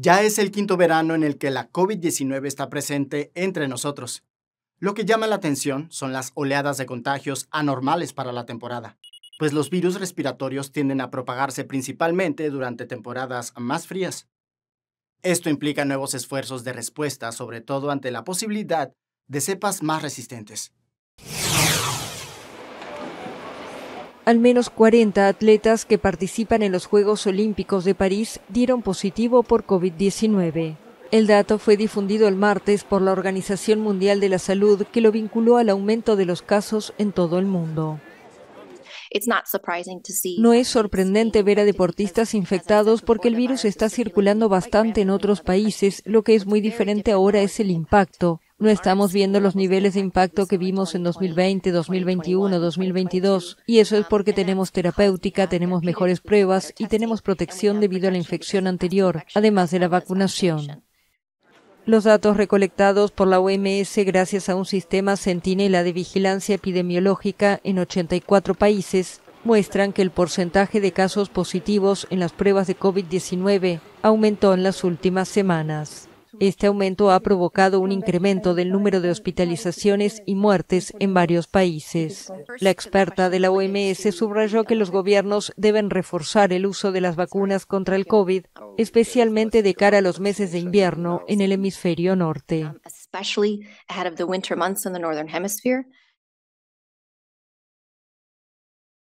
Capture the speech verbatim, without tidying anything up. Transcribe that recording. Ya es el quinto verano en el que la COVID diecinueve está presente entre nosotros. Lo que llama la atención son las oleadas de contagios anormales para la temporada, pues los virus respiratorios tienden a propagarse principalmente durante temporadas más frías. Esto implica nuevos esfuerzos de respuesta, sobre todo ante la posibilidad de cepas más resistentes. Al menos cuarenta atletas que participan en los Juegos Olímpicos de París dieron positivo por COVID diecinueve. El dato fue difundido el martes por la Organización Mundial de la Salud, que lo vinculó al aumento de los casos en todo el mundo. No es sorprendente ver a deportistas infectados porque el virus está circulando bastante en otros países. Lo que es muy diferente ahora es el impacto. No estamos viendo los niveles de impacto que vimos en dos mil veinte, dos mil veintiuno, dos mil veintidós, y eso es porque tenemos terapéutica, tenemos mejores pruebas y tenemos protección debido a la infección anterior, además de la vacunación. Los datos recolectados por la O M S gracias a un sistema centinela de vigilancia epidemiológica en ochenta y cuatro países muestran que el porcentaje de casos positivos en las pruebas de COVID diecinueve aumentó en las últimas semanas. Este aumento ha provocado un incremento del número de hospitalizaciones y muertes en varios países. La experta de la O M S subrayó que los gobiernos deben reforzar el uso de las vacunas contra el COVID, especialmente de cara a los meses de invierno en el hemisferio norte.